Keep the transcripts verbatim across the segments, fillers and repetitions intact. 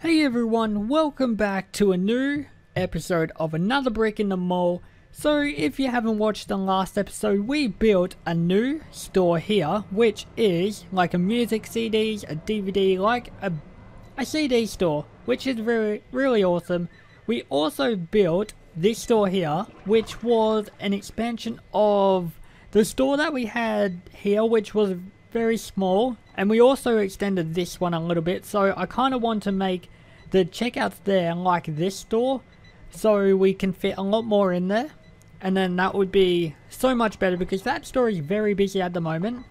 Hey everyone, welcome back to a new episode of Another Brick in the Mall. So if you haven't watched the last episode, we built a new store here, which is like a music C D, a D V D, like a, a C D store, which is really, really awesome. We also built this store here, which was an expansion of the store that we had here, which was very small, and we also extended this one a little bit. So I kind of want to make the checkouts there like this store, so we can fit a lot more in there, and then that would be so much better because that store is very busy at the moment.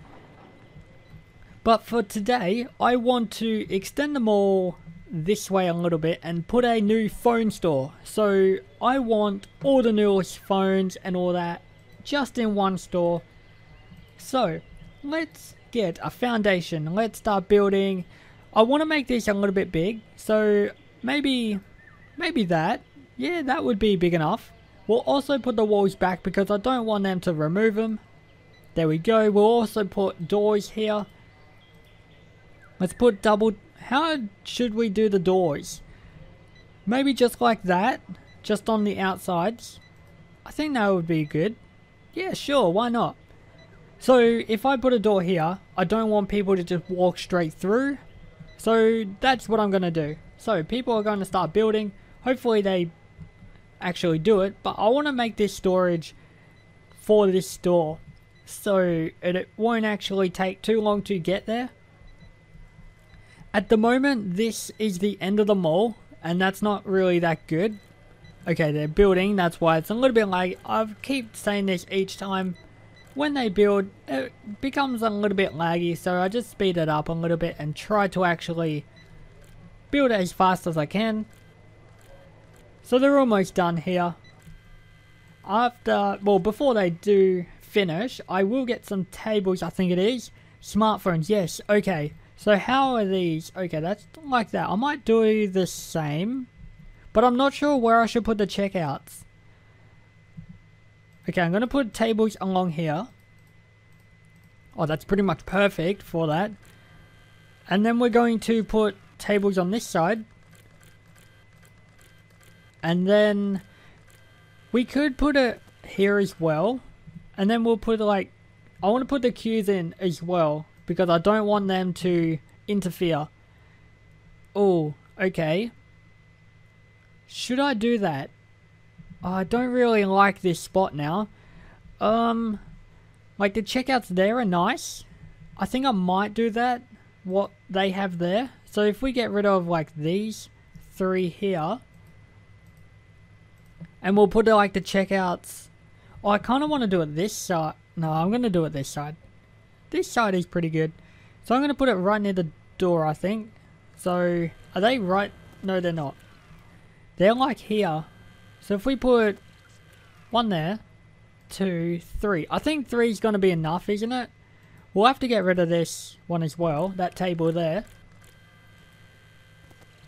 But for today, I want to extend them all this way a little bit and put a new phone store. So I want all the newest phones and all that just in one store. So let's get a foundation. Let's start building. I want to make this a little bit big, so maybe maybe that, yeah, that would be big enough. We'll also put the walls back because I don't want them to remove them. There we go. We'll also put doors here. Let's put double. How should we do the doors? Maybe just like that, just on the outsides. I think that would be good. Yeah, sure, why not? So if I put a door here, I don't want people to just walk straight through. So that's what I'm going to do. So people are going to start building. Hopefully they actually do it. But I want to make this storage for this store, so it, it won't actually take too long to get there. At the moment, this is the end of the mall, and that's not really that good. Okay, they're building. That's why it's a little bit late. I keep saying this each time. When they build, it becomes a little bit laggy, so I just speed it up a little bit and try to actually build it as fast as I can. So they're almost done here. After, well, before they do finish, I will get some tables, I think it is. Smartphones, yes, okay. So how are these? Okay, that's like that. I might do the same, but I'm not sure where I should put the checkouts. Okay, I'm going to put tables along here. Oh, that's pretty much perfect for that. And then we're going to put tables on this side. And then we could put it here as well. And then we'll put like, I want to put the queues in as well because I don't want them to interfere. Oh, okay. Should I do that? Oh, I don't really like this spot now. Um, like the checkouts there are nice. I think I might do that, what they have there. So if we get rid of like these three here, and we'll put like the checkouts. Oh, I kind of want to do it this side. No, I'm going to do it this side. This side is pretty good. So I'm going to put it right near the door, I think. So are they right? No, they're not. They're like here. So if we put one there, two, three. I think three is going to be enough, isn't it? We'll have to get rid of this one as well, that table there.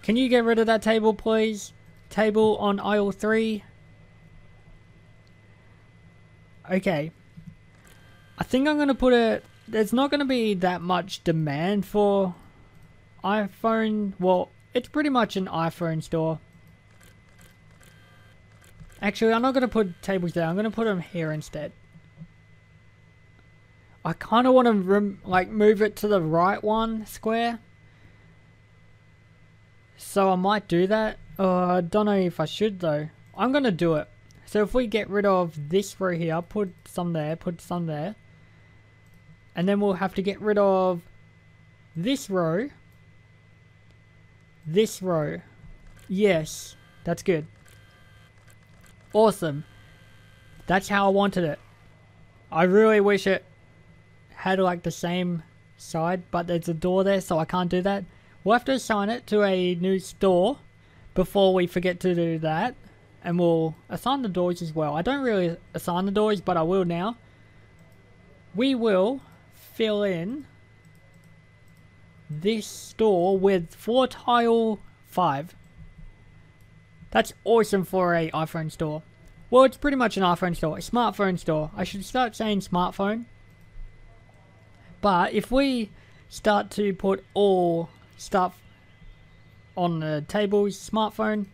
Can you get rid of that table, please? Table on aisle three. Okay. I think I'm going to put it... There's not going to be that much demand for iPhone. Well, it's pretty much an iPhone store. Actually, I'm not going to put tables there. I'm going to put them here instead. I kind of want to like move it to the right one square. So I might do that. Uh, I don't know if I should though. I'm going to do it. So if we get rid of this row here, put some there, put some there. And then we'll have to get rid of this row. This row. Yes, that's good. Awesome. That's how I wanted it. I really wish it had like the same side, but there's a door there, so I can't do that. We'll have to assign it to a new store before we forget to do that. And we'll assign the doors as well. I don't really assign the doors, but I will now. We will fill in this store with floor tile five. That's awesome for a iPhone store. Well, it's pretty much an iPhone store, a smartphone store. I should start saying smartphone. But if we start to put all stuff on the table, smartphone.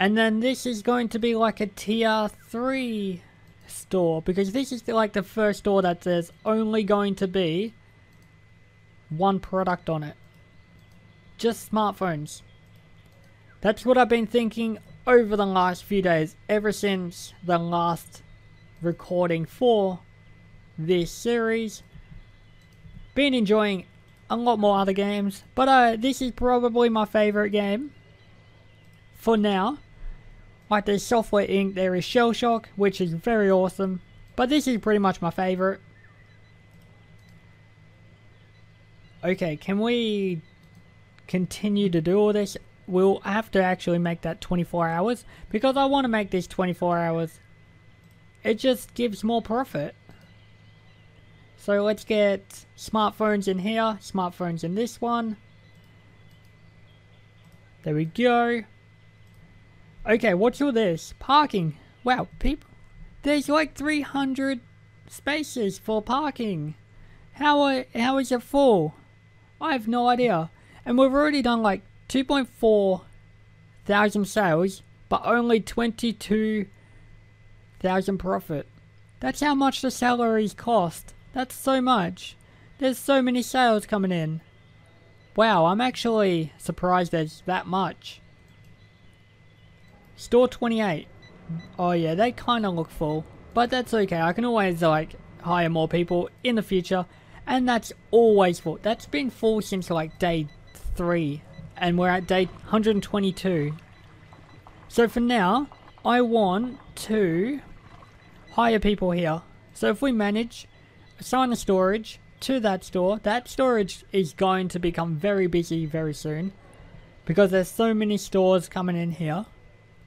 And then this is going to be like a tier three store, because this is like the first store that there's only going to be one product on it. Just smartphones. That's what I've been thinking over the last few days, ever since the last recording for this series. Been enjoying a lot more other games, but uh, this is probably my favorite game for now. Like there's Software Incorporated, there is Shell Shock, which is very awesome, but this is pretty much my favorite. Okay, can we continue to do all this? We'll have to actually make that twenty-four hours, because I want to make this twenty-four hours. It just gives more profit. So let's get smartphones in here, smartphones in this one. There we go. Okay, what's all this? Parking. Wow, people. There's like three hundred spaces for parking. How are, how is it full? I have no idea. And we've already done like two point four thousand sales, but only twenty-two thousand profit. That's how much the salaries cost. That's so much. There's so many sales coming in. Wow, I'm actually surprised there's that much. Store twenty-eight. Oh yeah, they kind of look full, but that's okay. I can always like hire more people in the future, and that's always full. That's been full since like day three. And we're at day one hundred twenty-two. So for now, I want to hire people here. So if we manage, assign the storage to that store. That storage is going to become very busy very soon, because there's so many stores coming in here.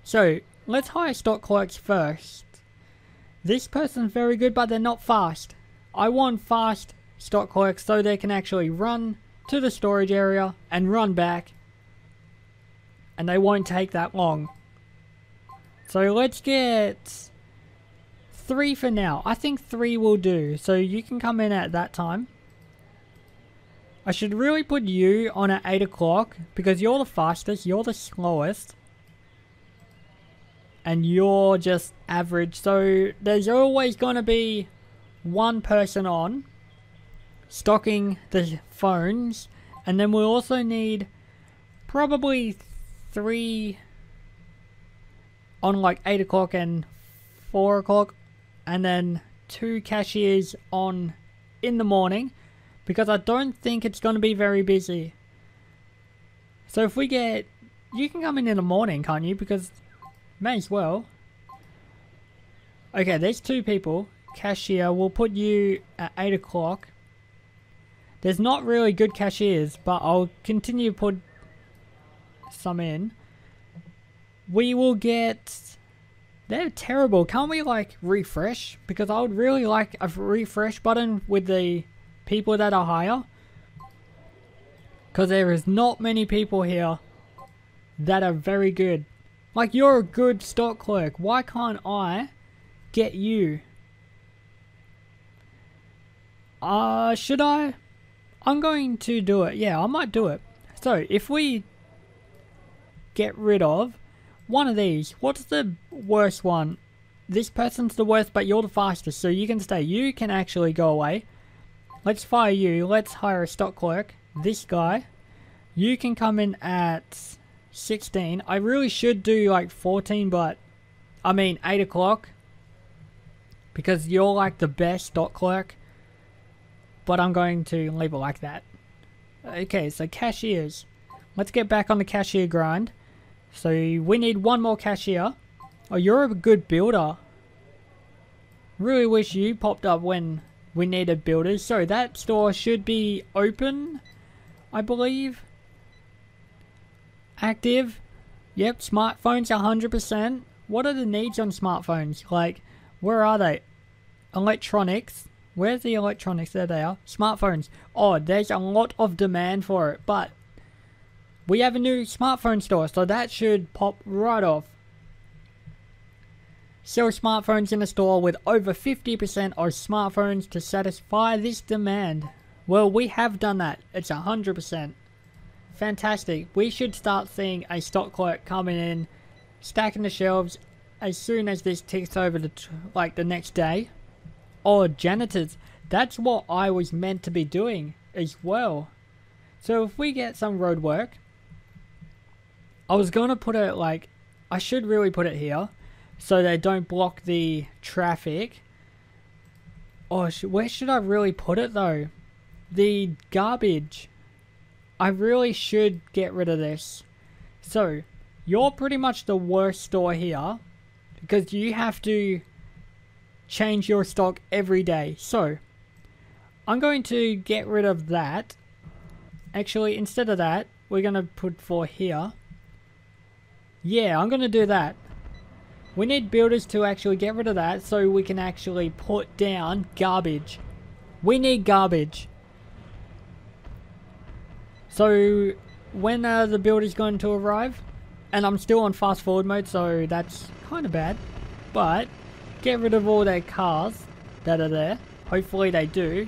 So let's hire stock clerks first. This person's very good, but they're not fast. I want fast stock clerks so they can actually run to the storage area and run back, and they won't take that long. So let's get three for now. I think three will do, so you can come in at that time. I should really put you on at eight o'clock, because you're the fastest, you're the slowest, and you're just average. So there's always going to be one person on stocking the phones, and then we'll also need probably three on like eight o'clock and four o'clock, and then two cashiers on in the morning, because I don't think it's going to be very busy. So if we get, you can come in in the morning, can't you? Because may as well. Okay, there's two people. Cashier, we'll put you at eight o'clock. There's not really good cashiers, but I'll continue to put some in. We will get... They're terrible. Can't we, like, refresh? Because I would really like a refresh button with the people that are higher, because there is not many people here that are very good. Like, you're a good stock clerk. Why can't I get you? Uh, should I... I'm going to do it. Yeah, I might do it. So if we get rid of one of these, what's the worst one? This person's the worst, but you're the fastest, so you can stay. You can actually go away. Let's fire you. Let's hire a stock clerk. This guy. You can come in at sixteen. I really should do like fourteen, but I mean eight o'clock, because you're like the best stock clerk. But I'm going to leave it like that. Okay, so cashiers. Let's get back on the cashier grind. So we need one more cashier. Oh, you're a good builder. Really wish you popped up when we needed builders. So that store should be open, I believe. Active. Yep, smartphones one hundred percent. What are the needs on smartphones? Like, where are they? Electronics. Where's the electronics? There they are. Smartphones. Oh, there's a lot of demand for it, but we have a new smartphone store, so that should pop right off. Sell smartphones in the store with over fifty percent of smartphones to satisfy this demand. Well, we have done that. It's one hundred percent. fantastic. We should start seeing a stock clerk coming in, stacking the shelves as soon as this ticks over the tr like the next day. Or janitors. That's what I was meant to be doing as well. So if we get some road work, I was going to put it like, I should really put it here so they don't block the traffic. Oh, sh where should I really put it though? The garbage. I really should get rid of this. So, you're pretty much the worst store here because you have to change your stock every day. So, I'm going to get rid of that. Actually, instead of that, we're going to put for here. Yeah, I'm going to do that. We need builders to actually get rid of that so we can actually put down garbage. We need garbage. So, when are the builders going to arrive? And I'm still on fast forward mode, so that's kind of bad. But, get rid of all their cars that are there. Hopefully they do.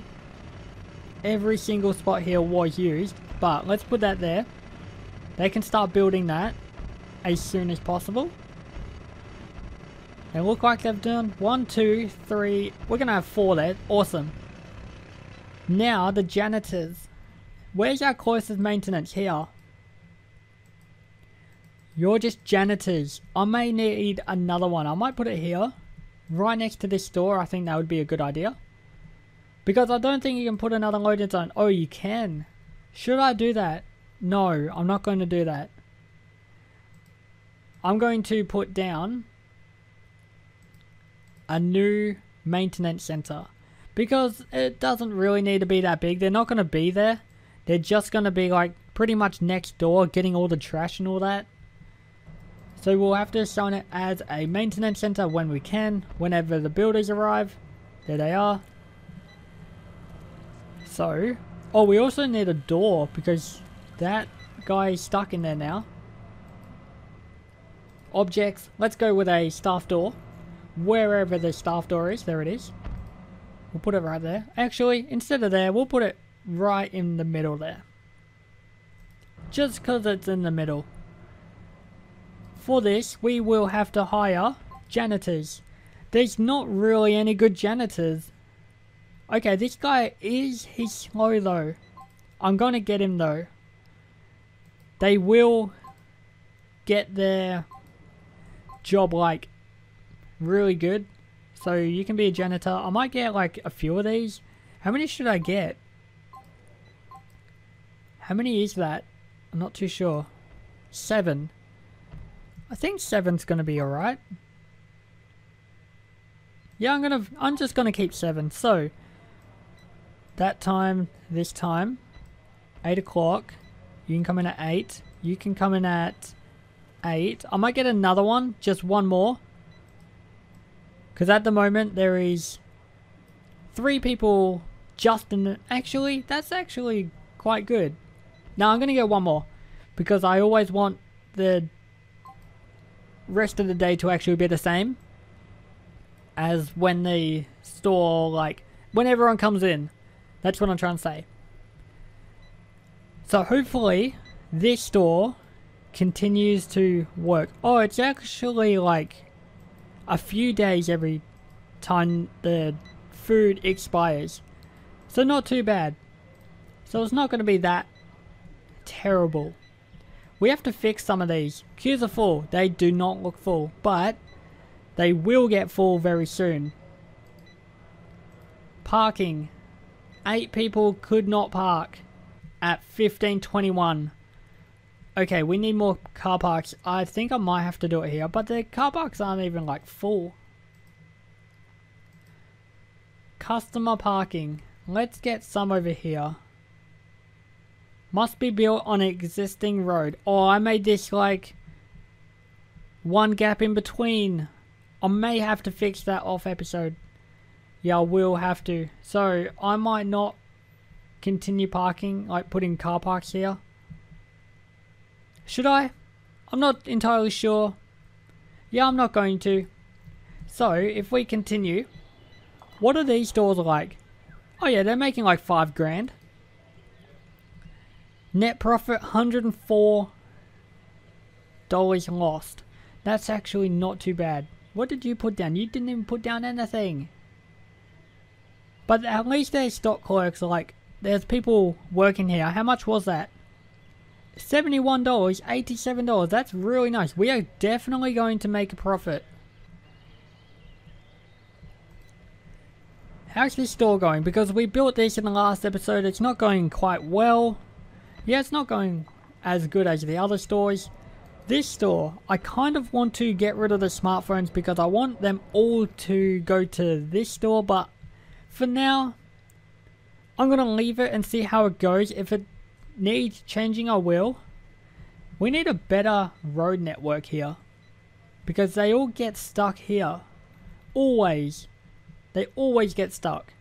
Every single spot here was used. But, let's put that there. They can start building that as soon as possible. They look like they've done one, two, three. We're going to have four there. Awesome. Now, the janitors. Where's our closest maintenance here? You're just janitors. I may need another one. I might put it here. Right next to this store. I think that would be a good idea. Because I don't think you can put another loading zone. Oh, you can. Should I do that? No, I'm not going to do that. I'm going to put down a new maintenance center because it doesn't really need to be that big. They're not going to be there. They're just going to be like pretty much next door getting all the trash and all that. So we'll have to sign it as a maintenance center when we can, whenever the builders arrive. There they are. So, oh, we also need a door because that guy is stuck in there now. Objects. Let's go with a staff door. Wherever the staff door is, there it is. We'll put it right there. Actually, instead of there, we'll put it right in the middle there. Just because it's in the middle. For this, we will have to hire janitors. There's not really any good janitors. Okay, this guy is, he's slow though. I'm going to get him though. They will get their job like really good. So you can be a janitor. I might get like a few of these. How many should I get? How many is that? I'm not too sure. Seven. I think seven's gonna be alright. Yeah, I'm gonna I'm just gonna keep seven. So that time, this time, eight o'clock. You can come in at eight. You can come in at eight. I might get another one, just one more. Because at the moment there is three people just in the... Actually, that's actually quite good. Now I'm going to get one more. Because I always want the rest of the day to actually be the same. As when the store, like, when everyone comes in. That's what I'm trying to say. So hopefully this store continues to work. Oh, it's actually like a few days every time the food expires. So not too bad. So it's not going to be that terrible. We have to fix some of these. Queues are full. They do not look full. But they will get full very soon. Parking. Eight people could not park at fifteen twenty-one. Okay, we need more car parks. I think I might have to do it here. But the car parks aren't even, like, full. Customer parking. Let's get some over here. Must be built on an existing road. Oh, I made this, like, one gap in between. I may have to fix that off episode. Yeah, I will have to. So, I might not continue parking, like, putting car parks here. Should I? I'm not entirely sure. Yeah, I'm not going to. So, if we continue, what are these stores like? Oh yeah, they're making like five grand. Net profit one hundred four dollars lost. That's actually not too bad. What did you put down? You didn't even put down anything. But at least there's stock clerks, like, there's people working here. How much was that? seventy-one dollars, eighty-seven dollars. That's really nice. We are definitely going to make a profit. How's this store going? Because we built this in the last episode. It's not going quite well. Yeah, it's not going as good as the other stores. This store, I kind of want to get rid of the smartphones because I want them all to go to this store, but for now, I'm going to leave it and see how it goes. If it needs changing, I will. We need a better road network here because they all get stuck here. Always. They always get stuck.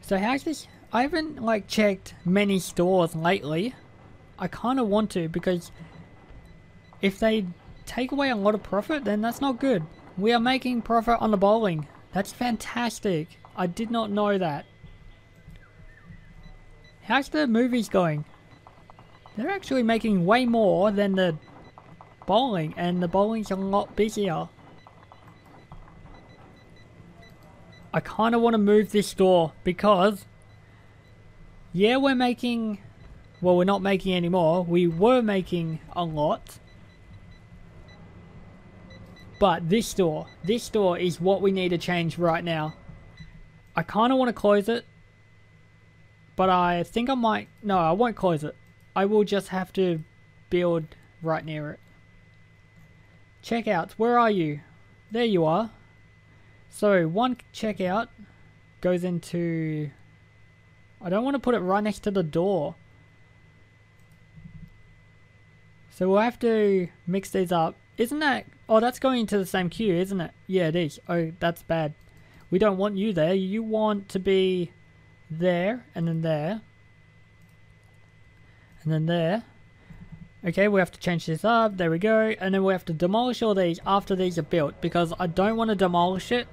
So how's this? I haven't, like, checked many stores lately. I kind of want to because if they take away a lot of profit, then that's not good. We are making profit on the bowling. That's fantastic. I did not know that. How's the movies going? They're actually making way more than the bowling, and the bowling's a lot busier. I kind of want to move this store because, yeah, we're making, well, we're not making anymore. We were making a lot. But this store, this store is what we need to change right now. I kind of want to close it, but I think I might, no, I won't close it. I will just have to build right near it. Checkouts, where are you? There you are. So one checkout goes into, I don't want to put it right next to the door. So we'll have to mix these up. Isn't that, oh, that's going into the same queue, isn't it? Yeah, it is. Oh, that's bad. We don't want you there. You want to be there and then there. And then there. Okay, we have to change this up. There we go. And then we have to demolish all these after these are built because I don't want to demolish it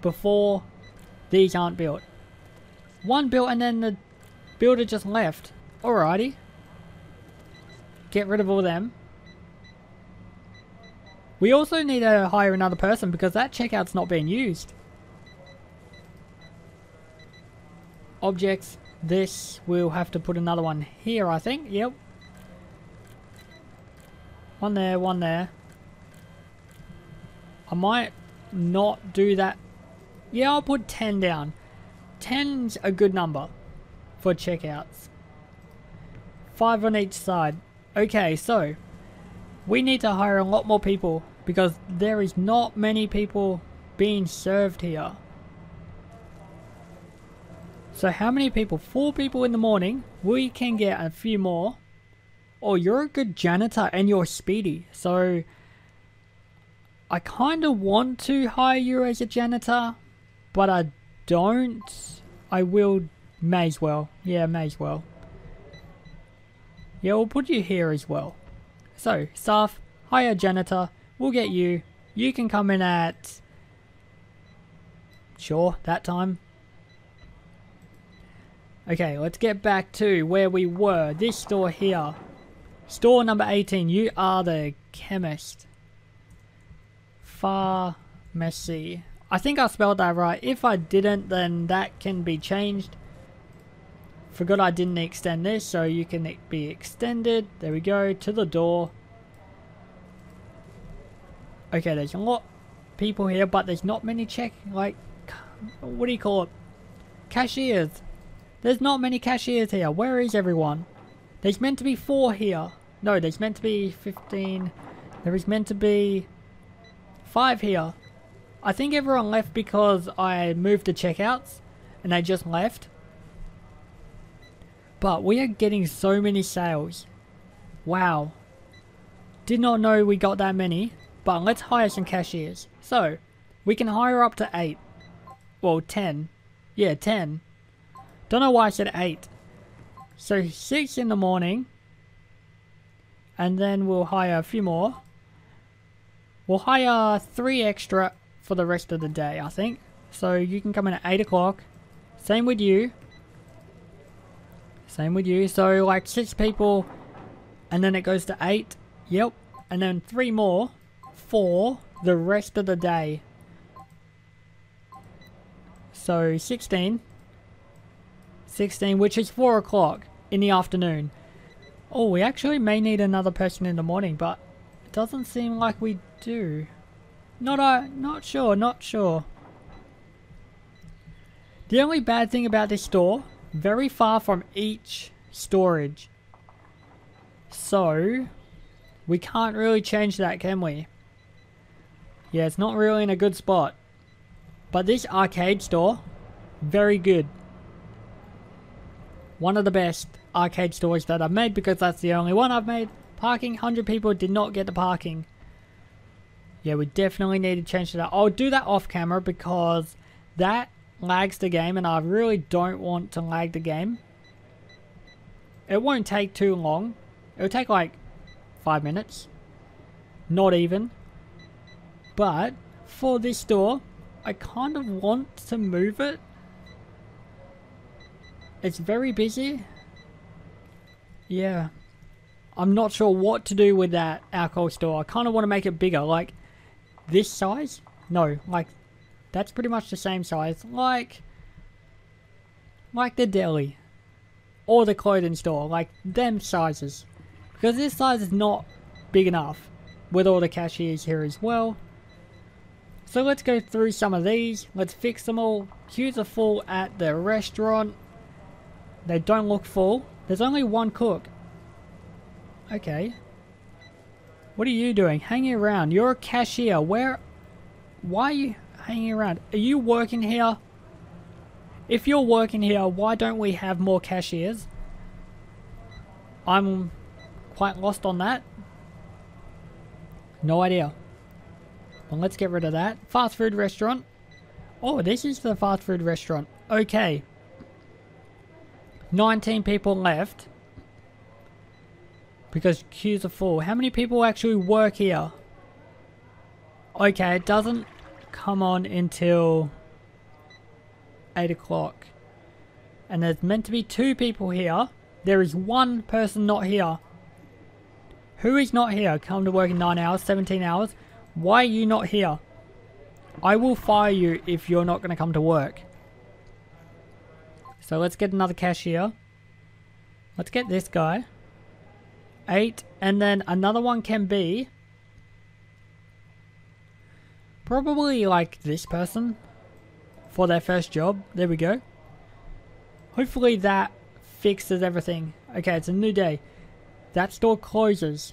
before these aren't built. One built and then the builder just left. Alrighty. Get rid of all them. We also need to hire another person because that checkout's not being used. Objects. This, we'll have to put another one here, I think. Yep. One there, one there. I might not do that. Yeah, I'll put ten down. ten's a good number for checkouts. five on each side. Okay, so we need to hire a lot more people because there is not many people being served here. So how many people? Four people in the morning. We can get a few more. Oh, you're a good janitor and you're speedy. So I kind of want to hire you as a janitor, but I don't. I will, may as well. Yeah, may as well. Yeah, we'll put you here as well. So, staff, hire a janitor, we'll get you. You can come in at, sure, that time. Okay, let's get back to where we were. This store here. Store number eighteen, you are the chemist. Pharmacy. I think I spelled that right. If I didn't, then that can be changed. Forgot I didn't extend this, so you can be extended. There we go, to the door. Okay, there's a lot of people here, but there's not many check, like, what do you call it? Cashiers. There's not many cashiers here. Where is everyone? There's meant to be four here. No, there's meant to be fifteen. There is meant to be five here. I think everyone left because I moved to checkouts and they just left. But we are getting so many sales. Wow. Did not know we got that many. But let's hire some cashiers. So, we can hire up to eight. Well, ten. Yeah, ten. Don't know why I said eight. So, six in the morning. And then we'll hire a few more. We'll hire three extra for the rest of the day, I think. So, you can come in at eight o'clock. Same with you. Same with you. So like six people, and then it goes to eight. Yep. And then three more for the rest of the day. So sixteen, sixteen, which is four o'clock in the afternoon. Oh, we actually may need another person in the morning, but it doesn't seem like we do. Not uh, not sure, not sure. The only bad thing about this store, very far from each storage. So we can't really change that, can we? Yeah, it's not really in a good spot. But this arcade store, very good. One of the best arcade stores that I've made, because that's the only one I've made. Parking, one hundred people did not get the parking. Yeah, we definitely need to change that. I'll do that off camera because that lags the game and I really don't want to lag the game. It won't take too long. It'll take like five minutes. Not even. But for this store, I kind of want to move it. It's very busy. Yeah. I'm not sure what to do with that alcohol store. I kind of want to make it bigger. Like this size? No. Like that's pretty much the same size. Like, like the deli. Or the clothing store. Like them sizes. Because this size is not big enough. With all the cashiers here as well. So let's go through some of these. Let's fix them all. Queues are full at the restaurant. They don't look full. There's only one cook. Okay. What are you doing? Hanging around. You're a cashier. Where? Why are you hanging around? Are you working here? If you're working here, why don't we have more cashiers? I'm quite lost on that. No idea. Well, let's get rid of that. Fast food restaurant. Oh, this is the fast food restaurant. Okay. nineteen people left. Because queues are full. How many people actually work here? Okay, it doesn't come on until eight o'clock. And there's meant to be two people here. There is one person not here. Who is not here? Come to work in nine hours, seventeen hours. Why are you not here? I will fire you if you're not going to come to work. So let's get another cashier. Let's get this guy. Eight. And then another one can be probably like this person for their first job. There we go. Hopefully that fixes everything. Okay, it's a new day. That store closes.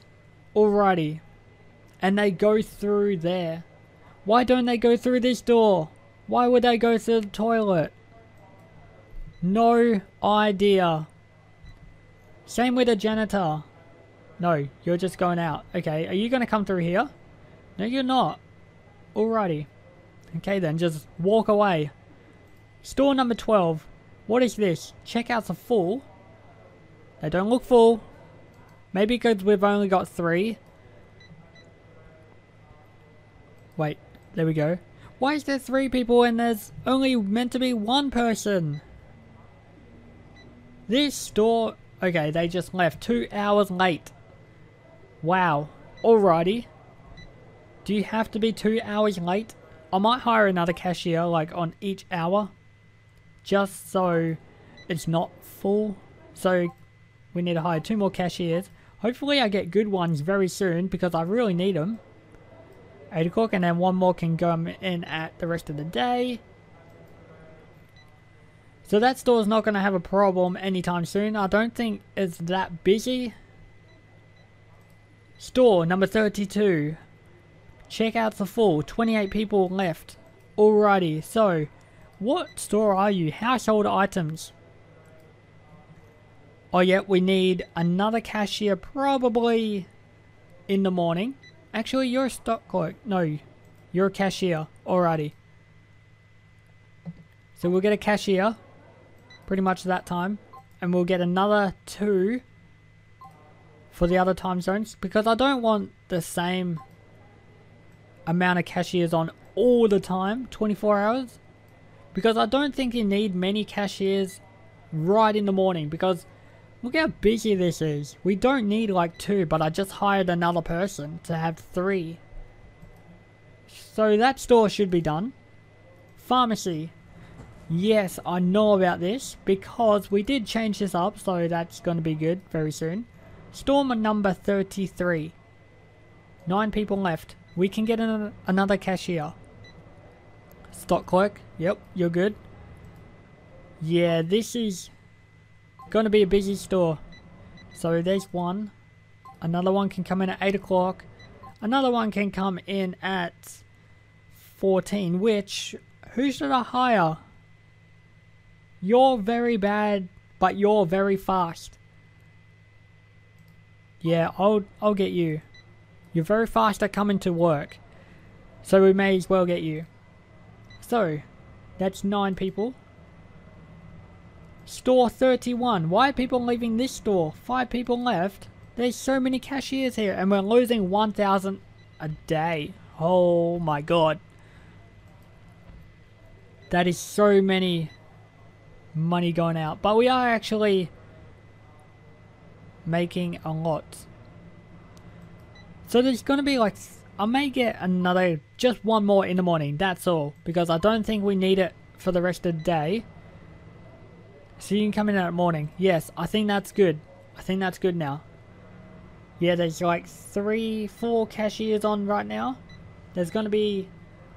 Alrighty. And they go through there. Why don't they go through this door? Why would they go through the toilet? No idea. Same with the janitor. No, you're just going out. Okay, are you going to come through here? No, you're not. Alrighty. Okay then, just walk away. Store number twelve. What is this? Checkouts are full. They don't look full. Maybe because we've only got three. Wait, there we go. Why is there three people and there's only meant to be one person? This store... Okay, they just left two hours late. Wow. Alrighty. Do you have to be two hours late? I might hire another cashier, like, on each hour. Just so it's not full. So, we need to hire two more cashiers. Hopefully I get good ones very soon, because I really need them. eight o'clock, and then one more can come in at the rest of the day. So that store's not going to have a problem anytime soon. I don't think it's that busy. Store number thirty-two. Checkouts are full. twenty-eight people left. Alrighty, so what store are you? Household items. Oh yeah, we need another cashier probably in the morning. Actually, you're a stock clerk. No, you're a cashier. Alrighty. So we'll get a cashier pretty much that time. And we'll get another two for the other time zones. Because I don't want the same amount of cashiers on all the time. twenty-four hours. Because I don't think you need many cashiers right in the morning. Because Look how busy this is. We don't need like two, but I just hired another person to have three. So that store should be done. Pharmacy. Yes, I know about this because we did change this up, so that's going to be good very soon. Store number thirty-three. Nine people left. We can get an another cashier. Stock clerk. Yep, you're good. Yeah, this is going to be a busy store. So there's one. Another one can come in at eight o'clock. Another one can come in at fourteen, which... Who should I hire? You're very bad, but you're very fast. Yeah, I'll, I'll get you. You're very fast at coming to work. So we may as well get you. So, that's nine people. Store thirty-one. Why are people leaving this store? Five people left. There's so many cashiers here and we're losing one thousand a day. Oh my god. That is so many money going out. But we are actually making a lot. So there's going to be like... I may get another... Just one more in the morning. That's all. Because I don't think we need it for the rest of the day. So you can come in at morning. Yes, I think that's good. I think that's good now. Yeah, there's like three, four cashiers on right now. There's going to be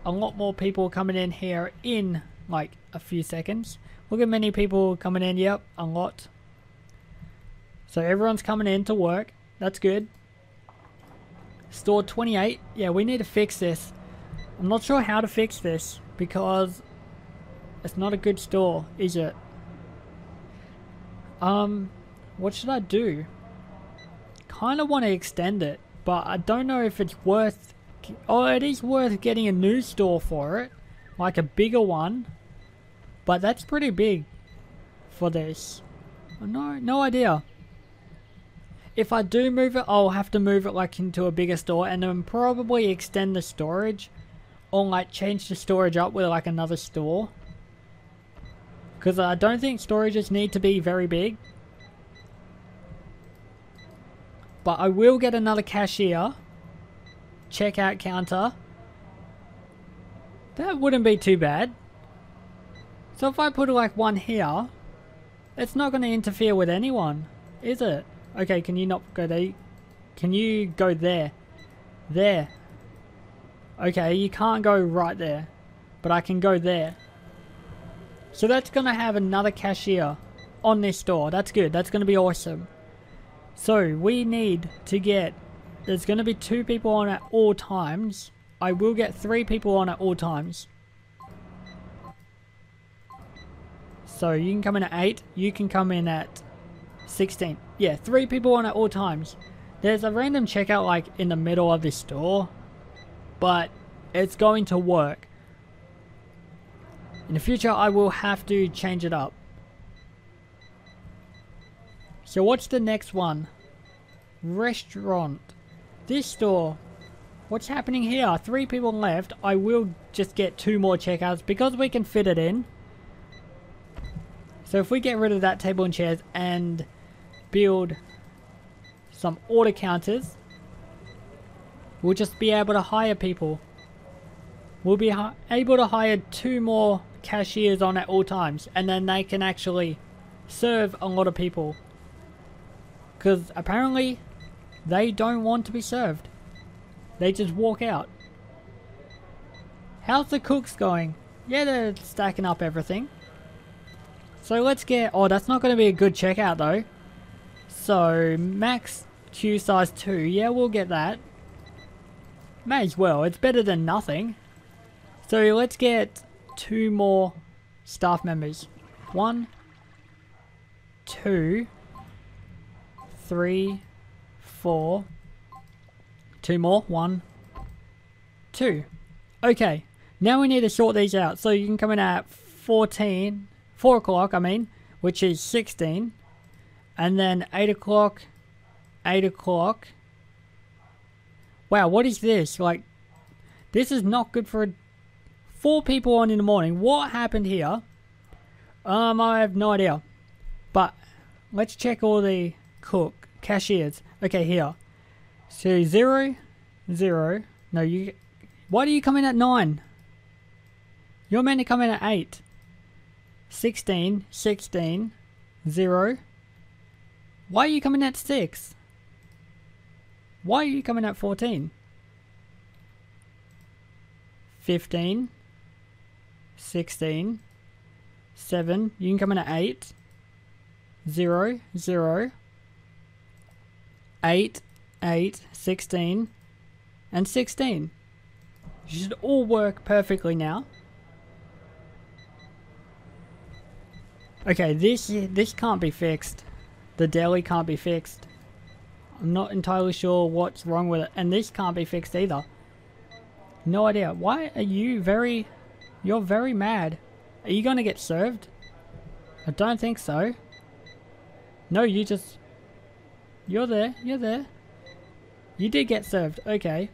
a lot more people coming in here in like a few seconds. Look at many people coming in. Yep, a lot. So everyone's coming in to work. That's good. Store twenty-eight. Yeah, we need to fix this. I'm not sure how to fix this because it's not a good store, is it? Um, what should I do? Kind of want to extend it, but I don't know if it's worth... Oh, it is worth getting a new store for it, like a bigger one, but that's pretty big for this. No, no idea. If I do move it, I'll have to move it like into a bigger store and then probably extend the storage or like change the storage up with like another store, because I don't think storages need to be very big. But I will get another cashier, checkout counter. That wouldn't be too bad. So if I put like one here, it's not going to interfere with anyone, is it? Okay, can you not go there? Can you go there? There. Okay, you can't go right there, but I can go there. So that's going to have another cashier on this store. That's good. That's going to be awesome. So we need to get... There's going to be two people on at all times. I will get three people on at all times. So you can come in at eight. You can come in at sixteen. Yeah, three people on at all times. There's a random checkout like in the middle of this store, but it's going to work. In the future, I will have to change it up. So what's the next one? Restaurant. This store. What's happening here? Three people left. I will just get two more checkouts because we can fit it in. So if we get rid of that table and chairs and build some order counters, we'll just be able to hire people. We'll be able to hire two more cashiers on at all times, and then they can actually serve a lot of people, because apparently they don't want to be served. They just walk out. How's the cooks going? Yeah, they're stacking up everything. So let's get... Oh, that's not going to be a good checkout though. So max queue size two. Yeah, we'll get that. May as well. It's better than nothing. So let's get two more staff members. One, two, three, four, two more, one, two. Okay, now we need to sort these out. So you can come in at fourteen, four o'clock, I mean, which is sixteen, and then eight o'clock, eight o'clock. Wow, what is this? Like, this is not good for a... Four people on in the morning. What happened here? Um, I have no idea. But Let's check all the cook cashiers. Okay, here. So zero, zero. No, you. Why do you come in at nine? You're meant to come in at eight. Sixteen, sixteen, zero. Why are you coming at six? Why are you coming at fourteen? fifteen, sixteen, seven, you can come in at eight, zero, zero, eight, eight, sixteen, and sixteen. You should all work perfectly now. Okay, this this can't be fixed. The deli can't be fixed. I'm not entirely sure what's wrong with it, and this can't be fixed either. No idea. Why are you very... You're very mad. Are you gonna get served? I don't think so. No, you just... You're there. You're there. You did get served. Okay.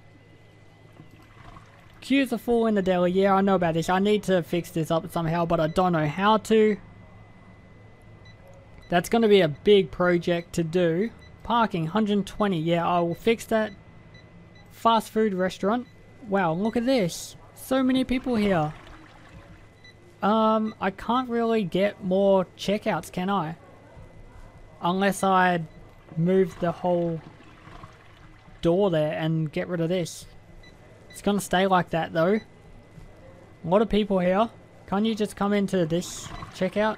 Queues are full in the deli. Yeah, I know about this. I need to fix this up somehow, but I don't know how to. That's gonna be a big project to do. Parking, one hundred twenty. Yeah, I will fix that. Fast food restaurant. Wow, look at this. So many people here. Um, I can't really get more checkouts, can I? Unless I move the whole door there and get rid of this. It's gonna stay like that though. A lot of people here. Can't you just come into this checkout?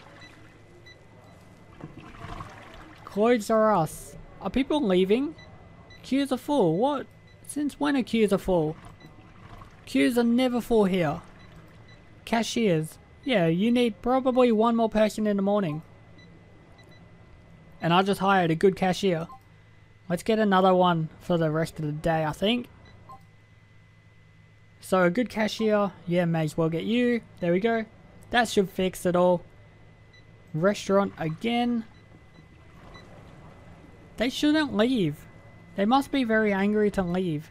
Clothes are us. Are people leaving? Queues are full. What? Since when are queues are full? Queues are never full here. Cashiers. Yeah, you need probably one more person in the morning. And I just hired a good cashier. Let's get another one for the rest of the day, I think. So a good cashier. Yeah, may as well get you. There we go. That should fix it all. Restaurant again. They shouldn't leave. They must be very angry to leave.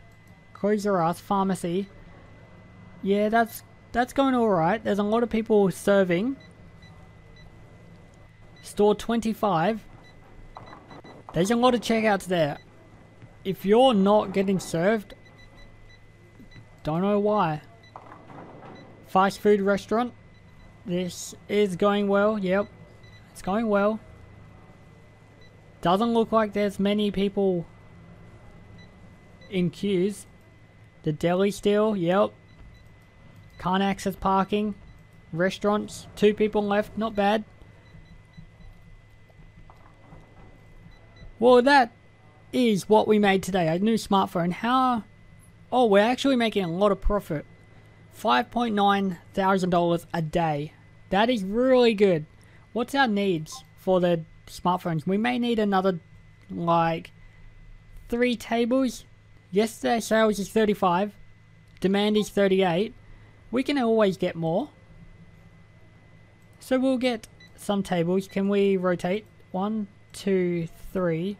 Close your ass. Pharmacy. Yeah, that's that's going alright. There's a lot of people serving. Store twenty-five. There's a lot of checkouts there. If you're not getting served, don't know why. Fast food restaurant. This is going well. Yep, it's going well. Doesn't look like there's many people in queues. The deli still. Yep. Can't access parking. Restaurants. Two people left. Not bad. Well, that is what we made today. A new smartphone. How... Oh, we're actually making a lot of profit. five point nine thousand dollars a day. That is really good. What's our needs for the smartphones? We may need another, like, three tables. Yesterday sales is thirty-five. Demand is thirty-eight. We can always get more. So we'll get some tables. Can we rotate? One, two, three.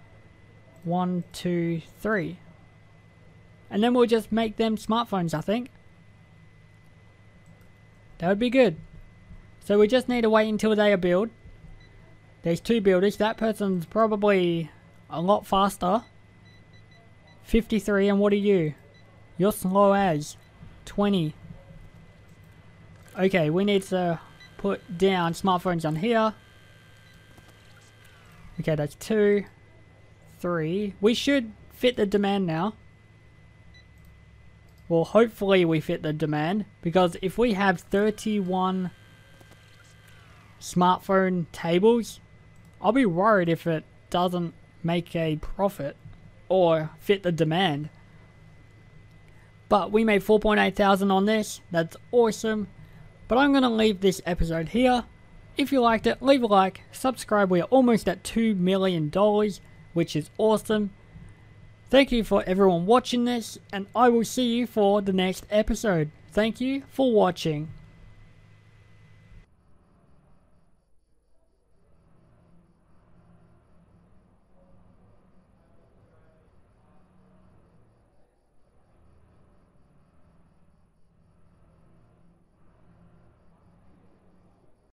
One, two, three. And then we'll just make them smartphones, I think. That would be good. So we just need to wait until they are built. There's two builders. That person's probably a lot faster. fifty-three, and what are you? You're slow as. twenty. Okay, we need to put down smartphones on here. Okay, that's two, three. We should fit the demand now. Well, hopefully we fit the demand, because if we have thirty-one smartphone tables, I'll be worried if it doesn't make a profit or fit the demand. But we made four point eight thousand on this. That's awesome. But I'm going to leave this episode here. If you liked it, leave a like, subscribe. We are almost at two million dollars, which is awesome. Thank you for everyone watching this, and I will see you for the next episode. Thank you for watching.